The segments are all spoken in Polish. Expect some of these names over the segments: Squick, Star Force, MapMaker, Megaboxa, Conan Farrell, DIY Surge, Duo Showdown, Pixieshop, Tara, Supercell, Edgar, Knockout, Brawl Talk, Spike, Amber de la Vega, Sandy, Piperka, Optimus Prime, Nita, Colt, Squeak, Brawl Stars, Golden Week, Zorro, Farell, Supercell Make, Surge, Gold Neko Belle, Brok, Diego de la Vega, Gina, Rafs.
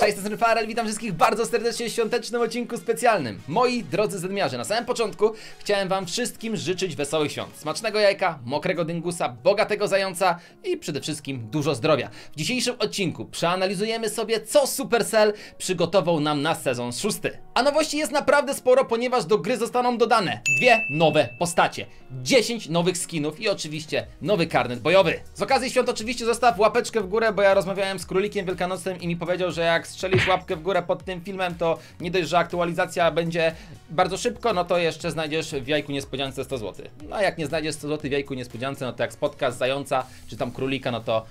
Cześć, to Conan Farrell, witam wszystkich bardzo serdecznie w świątecznym odcinku specjalnym. Moi drodzy zedmiarze, na samym początku chciałem wam wszystkim życzyć wesołych świąt. Smacznego jajka, mokrego dyngusa, bogatego zająca i przede wszystkim dużo zdrowia. W dzisiejszym odcinku przeanalizujemy sobie, co Supercell przygotował nam na sezon 6. A nowości jest naprawdę sporo, ponieważ do gry zostaną dodane 2 nowe postacie, 10 nowych skinów i oczywiście nowy karnet bojowy. Z okazji świąt oczywiście zostaw łapeczkę w górę, bo ja rozmawiałem z Królikiem Wielkanocnym i mi powiedział, że jak strzelisz łapkę w górę pod tym filmem, to nie dość, że aktualizacja będzie bardzo szybko, no to jeszcze znajdziesz w jajku niespodziance 100 zł. No a jak nie znajdziesz 100 zł w jajku niespodziance, no to jak spotkasz zająca czy tam królika, no to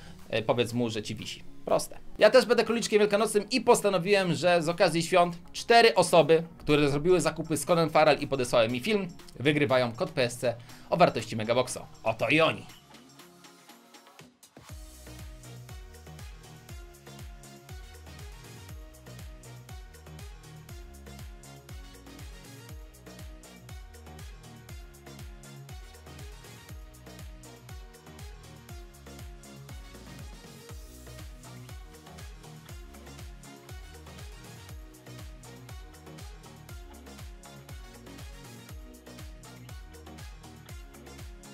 powiedz mu, że ci wisi. Proste. Ja też będę Króliczkiem Wielkanocnym i postanowiłem, że z okazji świąt 4 osoby, które zrobiły zakupy z Conan Farrell i podesłały mi film, wygrywają kod PSC o wartości Megaboxa. Oto i oni.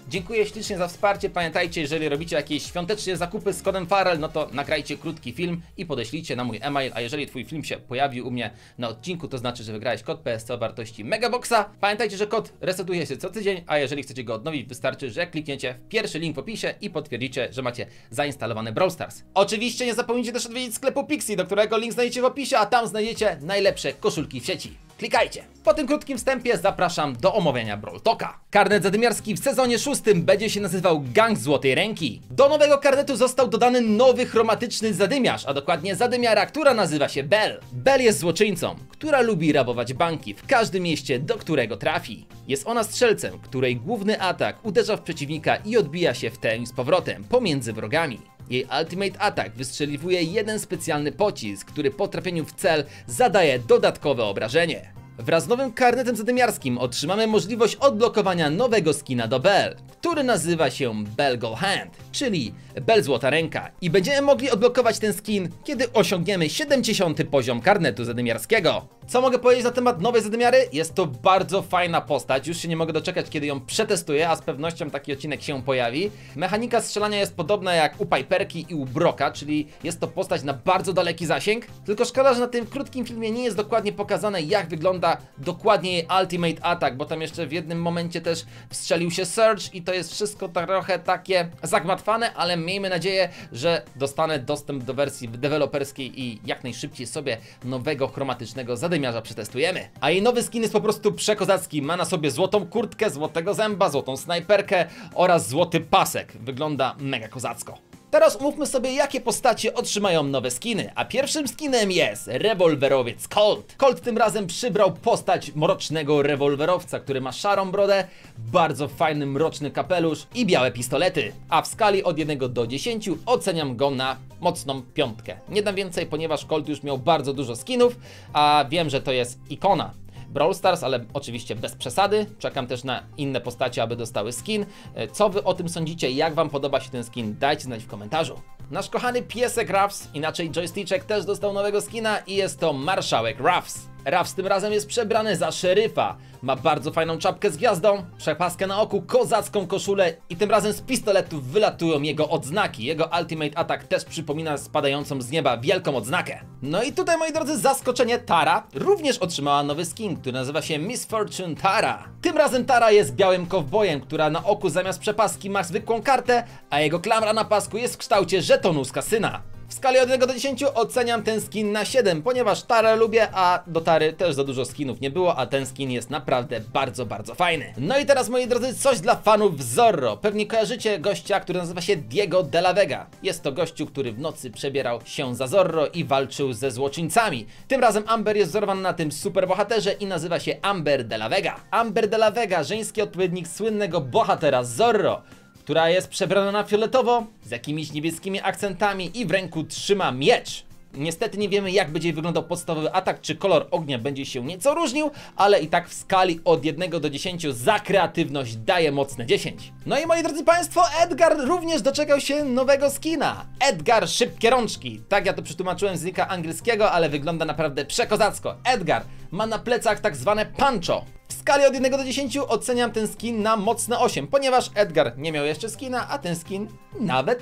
Dziękuję ślicznie za wsparcie. Pamiętajcie, jeżeli robicie jakieś świąteczne zakupy z kodem Farrell, no to nagrajcie krótki film i podeślijcie na mój e-mail, a jeżeli twój film się pojawił u mnie na odcinku, to znaczy, że wygrałeś kod PSC o wartości Megaboxa. Pamiętajcie, że kod resetuje się co tydzień, a jeżeli chcecie go odnowić, wystarczy, że klikniecie w pierwszy link w opisie i potwierdzicie, że macie zainstalowany Brawl Stars. Oczywiście nie zapomnijcie też odwiedzić sklepu Pixie, do którego link znajdziecie w opisie, a tam znajdziecie najlepsze koszulki w sieci. Klikajcie! Po tym krótkim wstępie zapraszam do omówienia Brawl Talka. Karnet zadymiarski w sezonie 6 będzie się nazywał Gang Złotej Ręki. Do nowego karnetu został dodany nowy chromatyczny zadymiarz, a dokładnie zadymiara, która nazywa się Belle. Belle jest złoczyńcą, która lubi rabować banki w każdym mieście, do którego trafi. Jest ona strzelcem, której główny atak uderza w przeciwnika i odbija się w tę i z powrotem pomiędzy wrogami. Jej ultimate atak wystrzeliwuje jeden specjalny pocisk, który po trafieniu w cel zadaje dodatkowe obrażenie. Wraz z nowym karnetem zadymiarskim otrzymamy możliwość odblokowania nowego skina do Belle, który nazywa się Belle Gold Hand, czyli Belle Złota Ręka, i będziemy mogli odblokować ten skin, kiedy osiągniemy 70. poziom karnetu zadymiarskiego. Co mogę powiedzieć na temat nowej zadymiary? Jest to bardzo fajna postać, już się nie mogę doczekać, kiedy ją przetestuję, a z pewnością taki odcinek się pojawi. Mechanika strzelania jest podobna jak u Piperki i u Broka, czyli jest to postać na bardzo daleki zasięg, tylko szkoda, że na tym krótkim filmie nie jest dokładnie pokazane, jak wygląda dokładnie jej ultimate attack, bo tam jeszcze w jednym momencie też wstrzelił się Surge i to jest wszystko trochę takie zagmatwane, ale miejmy nadzieję, że dostanę dostęp do wersji deweloperskiej i jak najszybciej sobie nowego chromatycznego zadymiarza przetestujemy. A jej nowy skin jest po prostu przekozacki. Ma na sobie złotą kurtkę, złotego zęba, złotą snajperkę oraz złoty pasek. Wygląda mega kozacko. Teraz umówmy sobie, jakie postacie otrzymają nowe skiny, a pierwszym skinem jest rewolwerowiec Colt. Colt tym razem przybrał postać mrocznego rewolwerowca, który ma szarą brodę, bardzo fajny mroczny kapelusz i białe pistolety. A w skali od 1 do 10 oceniam go na mocną 5. Nie dam więcej, ponieważ Colt już miał bardzo dużo skinów, a wiem, że to jest ikona Brawl Stars, ale oczywiście bez przesady. Czekam też na inne postacie, aby dostały skin. Co wy o tym sądzicie? Jak wam podoba się ten skin? Dajcie znać w komentarzu. Nasz kochany piesek Rafs, inaczej joysticzek, też dostał nowego skina i jest to marszałek Rafs. Rafs tym razem jest przebrany za szeryfa. Ma bardzo fajną czapkę z gwiazdą, przepaskę na oku, kozacką koszulę i tym razem z pistoletów wylatują jego odznaki. Jego ultimate attack też przypomina spadającą z nieba wielką odznakę. No i tutaj, moi drodzy, zaskoczenie, Tara również otrzymała nowy skin, który nazywa się Miss Fortune Tara. Tym razem Tara jest białym kowbojem, która na oku zamiast przepaski ma zwykłą kartę, a jego klamra na pasku jest w kształcie żetonu z kasyna. W skali od 1 do 10 oceniam ten skin na 7, ponieważ Tarę lubię, a do Tary też za dużo skinów nie było, a ten skin jest naprawdę bardzo, bardzo fajny. No i teraz, moi drodzy, coś dla fanów Zorro. Pewnie kojarzycie gościa, który nazywa się Diego de la Vega. Jest to gościu, który w nocy przebierał się za Zorro i walczył ze złoczyńcami. Tym razem Amber jest wzorowana na tym superbohaterze i nazywa się Amber de la Vega. Amber de la Vega, żeński odpowiednik słynnego bohatera Zorro, która jest przebrana na fioletowo, z jakimiś niebieskimi akcentami i w ręku trzyma miecz. Niestety nie wiemy, jak będzie wyglądał podstawowy atak, czy kolor ognia będzie się nieco różnił, ale i tak w skali od 1 do 10 za kreatywność daje mocne 10. No i moi drodzy Państwo, Edgar również doczekał się nowego skina. Edgar Szybkie Rączki. Tak ja to przetłumaczyłem z nika angielskiego, ale wygląda naprawdę przekozacko. Edgar ma na plecach tak zwane poncho. W skali od 1 do 10 oceniam ten skin na mocne 8, ponieważ Edgar nie miał jeszcze skina, a ten skin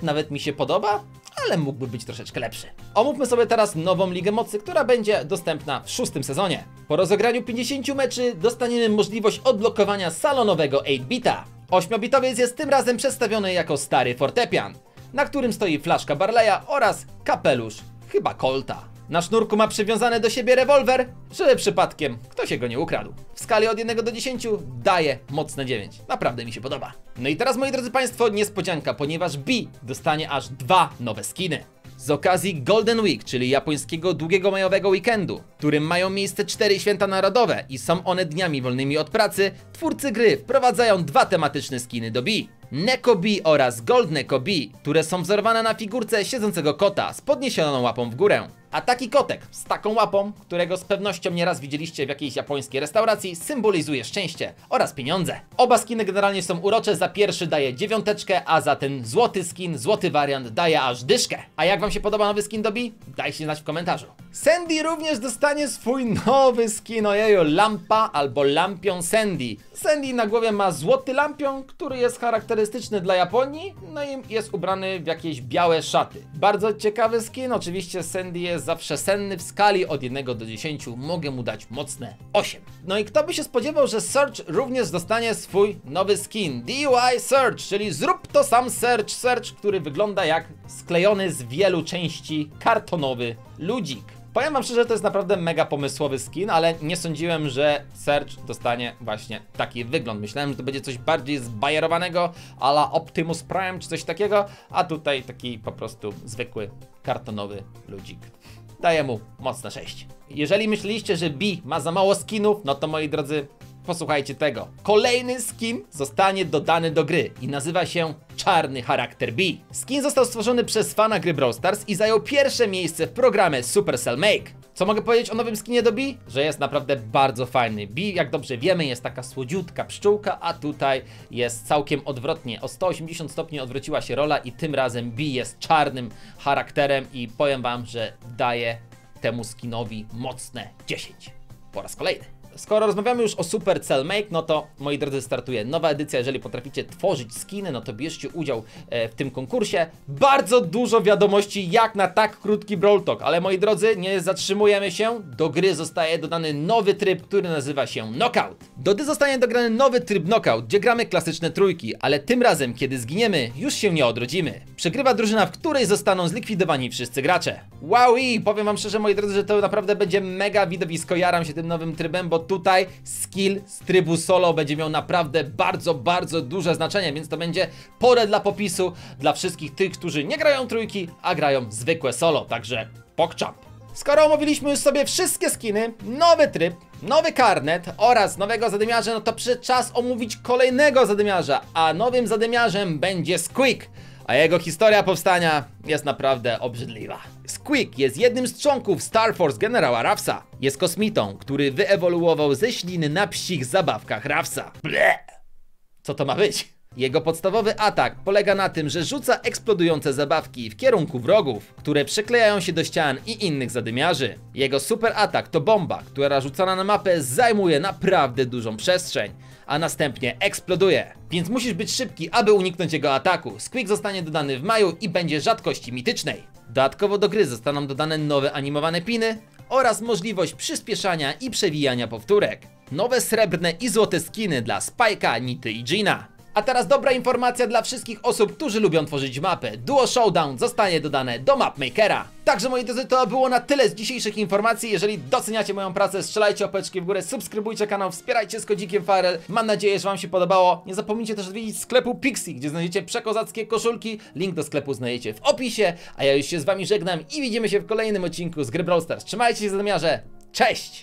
nawet mi się podoba, ale mógłby być troszeczkę lepszy. Omówmy sobie teraz nową Ligę Mocy, która będzie dostępna w 6. sezonie. Po rozegraniu 50 meczy dostaniemy możliwość odblokowania salonowego 8-bita. 8-bitowiec jest tym razem przedstawiony jako stary fortepian, na którym stoi flaszka Barleya oraz kapelusz, chyba Colta. Na sznurku ma przywiązany do siebie rewolwer, żeby przypadkiem ktoś go nie ukradł. W skali od 1 do 10 daje mocne 9. Naprawdę mi się podoba. No i teraz, moi drodzy Państwo, niespodzianka, ponieważ B dostanie aż 2 nowe skiny. Z okazji Golden Week, czyli japońskiego długiego majowego weekendu, w którym mają miejsce 4 święta narodowe i są one dniami wolnymi od pracy, twórcy gry wprowadzają 2 tematyczne skiny do B. Neko Belle oraz Gold Neko Belle, które są wzorowane na figurce siedzącego kota z podniesioną łapą w górę. A taki kotek z taką łapą, którego z pewnością nieraz widzieliście w jakiejś japońskiej restauracji, symbolizuje szczęście oraz pieniądze. Oba skiny generalnie są urocze, za pierwszy daje 9, a za ten złoty skin, złoty wariant daje aż 10. A jak wam się podoba nowy skin do B? Dajcie znać w komentarzu. Sandy również dostanie swój nowy skin, ojeju, lampa albo lampion Sandy. Sandy na głowie ma złoty lampion, który jest charakterystyczny dla Japonii, no i jest ubrany w jakieś białe szaty. Bardzo ciekawy skin, oczywiście Sandy jest zawsze senny, w skali od 1 do 10 mogę mu dać mocne 8. No i kto by się spodziewał, że Surge również dostanie swój nowy skin, DIY Surge, czyli zrób to sam Surge, który wygląda jak sklejony z wielu części kartonowy ludzik. Powiem wam szczerze, że to jest naprawdę mega pomysłowy skin, ale nie sądziłem, że Surge dostanie właśnie taki wygląd. Myślałem, że to będzie coś bardziej zbajerowanego, a la Optimus Prime czy coś takiego, a tutaj taki po prostu zwykły kartonowy ludzik. Daję mu mocne 6. Jeżeli myśleliście, że B ma za mało skinów, no to moi drodzy, posłuchajcie tego. Kolejny skin zostanie dodany do gry i nazywa się Czarny Charakter B. Skin został stworzony przez fana gry Brawl Stars i zajął pierwsze miejsce w programie Supercell Make. Co mogę powiedzieć o nowym skinie do B? Że jest naprawdę bardzo fajny. B, jak dobrze wiemy, jest taka słodziutka pszczółka, a tutaj jest całkiem odwrotnie. O 180 stopni odwróciła się rola i tym razem B jest czarnym charakterem i powiem wam, że daje temu skinowi mocne 10. Po raz kolejny. Skoro rozmawiamy już o Supercell Make, no to moi drodzy, startuje nowa edycja. Jeżeli potraficie tworzyć skiny, no to bierzcie udział w tym konkursie. Bardzo dużo wiadomości jak na tak krótki Brawl Talk, ale moi drodzy, nie zatrzymujemy się. Do gry zostaje dodany nowy tryb, który nazywa się Knockout. Do gry zostanie dograny nowy tryb Knockout, gdzie gramy klasyczne trójki, ale tym razem, kiedy zginiemy, już się nie odrodzimy. Przegrywa drużyna, w której zostaną zlikwidowani wszyscy gracze. Wow, i powiem wam szczerze, moi drodzy, że to naprawdę będzie mega widowisko. Jaram się tym nowym trybem, bo tutaj skill z trybu solo będzie miał naprawdę bardzo duże znaczenie, więc to będzie pole dla popisu dla wszystkich tych, którzy nie grają trójki, a grają zwykłe solo, także pokczam. Skoro omówiliśmy już sobie wszystkie skiny, nowy tryb, nowy karnet oraz nowego zadymiarza, no to przyszedł czas omówić kolejnego zadymiarza, a nowym zadymiarzem będzie Squick. A jego historia powstania jest naprawdę obrzydliwa. Squick jest jednym z członków Star Force generała Rafsa. Jest kosmitą, który wyewoluował ze śliny na psich zabawkach Rafsa. Ble! Co to ma być? Jego podstawowy atak polega na tym, że rzuca eksplodujące zabawki w kierunku wrogów, które przyklejają się do ścian i innych zadymiarzy. Jego super atak to bomba, która rzucana na mapę zajmuje naprawdę dużą przestrzeń, a następnie eksploduje. Więc musisz być szybki, aby uniknąć jego ataku. Squeak zostanie dodany w maju i będzie rzadkości mitycznej. Dodatkowo do gry zostaną dodane nowe animowane piny oraz możliwość przyspieszania i przewijania powtórek. Nowe srebrne i złote skiny dla Spike'a, Nity i Gina. A teraz dobra informacja dla wszystkich osób, którzy lubią tworzyć mapy. Duo Showdown zostanie dodane do MapMakera. Także moi drodzy, to było na tyle z dzisiejszych informacji. Jeżeli doceniacie moją pracę, strzelajcie opeczki w górę, subskrybujcie kanał, wspierajcie z kodzikiem Farrell. Mam nadzieję, że wam się podobało. Nie zapomnijcie też odwiedzić sklepu Pixie, gdzie znajdziecie przekozackie koszulki. Link do sklepu znajdziecie w opisie. A ja już się z wami żegnam i widzimy się w kolejnym odcinku z gry Brawl Stars. Trzymajcie się, zadymiarze. Cześć!